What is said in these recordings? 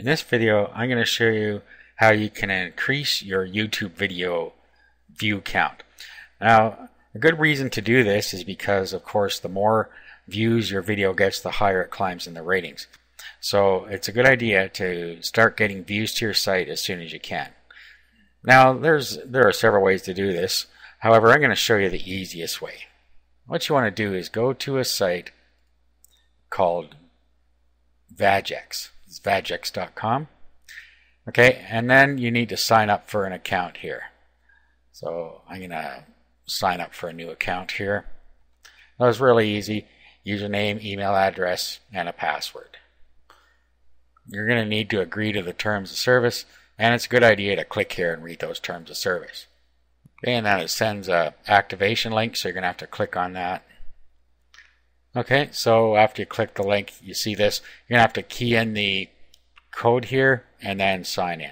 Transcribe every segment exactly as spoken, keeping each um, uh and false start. In this video, I'm going to show you how you can increase your YouTube video view count. Now, a good reason to do this is because, of course, the more views your video gets, the higher it climbs in the ratings. So it's a good idea to start getting views to your site as soon as you can. Now, there's there are several ways to do this. However, I'm going to show you the easiest way. What you want to do is go to a site called Vagex. It's Vagex dot com. Okay, and then you need to sign up for an account here. So I'm going to sign up for a new account here. That was really easy. Username, email address, and a password. You're going to need to agree to the terms of service, and it's a good idea to click here and read those terms of service. Okay, and then it sends an activation link, so you're going to have to click on that. Okay, so after you click the link, you see this. You're going to have to key in the code here and then sign in.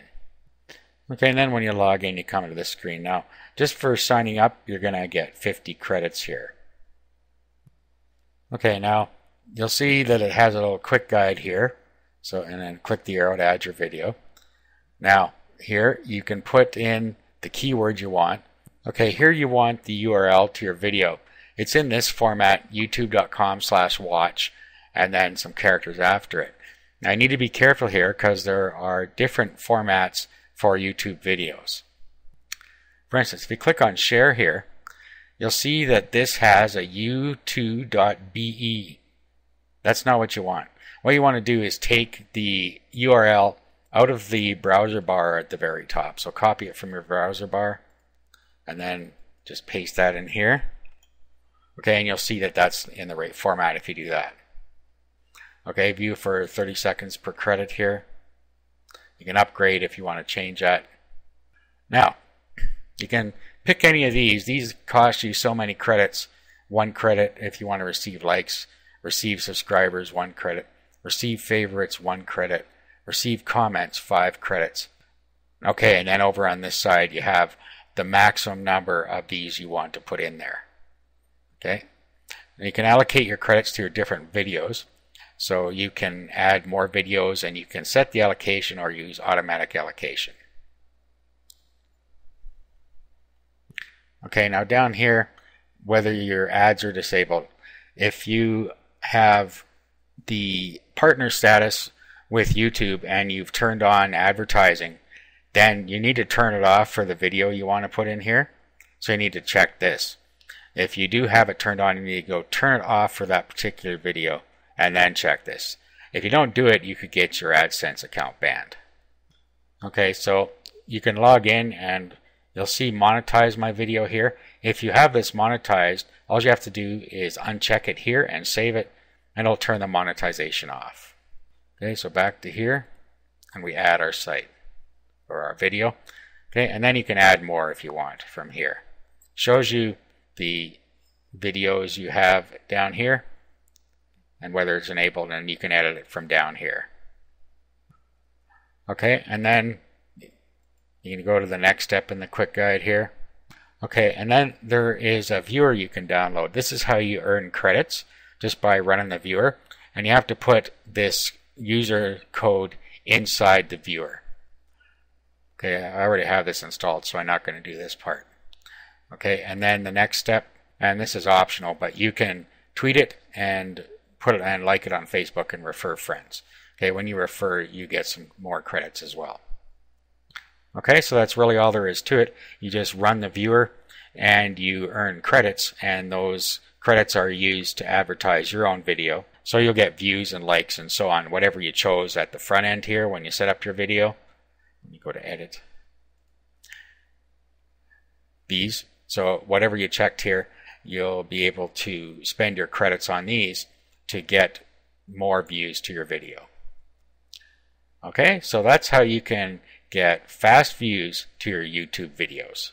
Okay, and then when you log in, you come to this screen. Now, just for signing up, you're going to get fifty credits here. Okay, now you'll see that it has a little quick guide here. So, and then click the arrow to add your video. Now, here you can put in the keyword you want. Okay, here you want the U R L to your video. It's in this format, youtube dot com slash watch, and then some characters after it. Now, I need to be careful here because there are different formats for YouTube videos. For instance, if you click on share here, you'll see that this has a u two dot b e. That's not what you want. What you want to do is take the U R L out of the browser bar at the very top. So copy it from your browser bar and then just paste that in here. Okay, and you'll see that that's in the right format if you do that. Okay, view for thirty seconds per credit here. You can upgrade if you want to change that. Now, you can pick any of these. These cost you so many credits. One credit if you want to receive likes, receive subscribers, one credit, receive favorites, one credit, receive comments, five credits. Okay, and then over on this side, you have the maximum number of these you want to put in there. Okay, and you can allocate your credits to your different videos. So you can add more videos and you can set the allocation or use automatic allocation. Okay, now down here, whether your ads are disabled, if you have the partner status with YouTube and you've turned on advertising, then you need to turn it off for the video you want to put in here. So you need to check this. If you do have it turned on, you need to go turn it off for that particular video and then check this. If you don't do it, you could get your AdSense account banned. Okay, so you can log in and you'll see monetize my video here. If you have this monetized, all you have to do is uncheck it here and save it, and it'll turn the monetization off. Okay, so back to here, and we add our site or our video. Okay, and then you can add more if you want from here. Shows you the videos you have down here and whether it's enabled, and you can edit it from down here. Okay, and then you can go to the next step in the quick guide here. Okay, and then there is a viewer you can download. This is how you earn credits, just by running the viewer, and you have to put this user code inside the viewer. Okay, I already have this installed, so I'm not going to do this part. Okay, and then the next step, and this is optional, but you can tweet it and put it and like it on Facebook and refer friends. Okay, when you refer, you get some more credits as well. Okay, so that's really all there is to it. You just run the viewer and you earn credits, and those credits are used to advertise your own video. So you'll get views and likes and so on, whatever you chose at the front end here when you set up your video. When you go to edit, these, so whatever you checked here, you'll be able to spend your credits on these to get more views to your video. Okay, so that's how you can get fast views to your YouTube videos.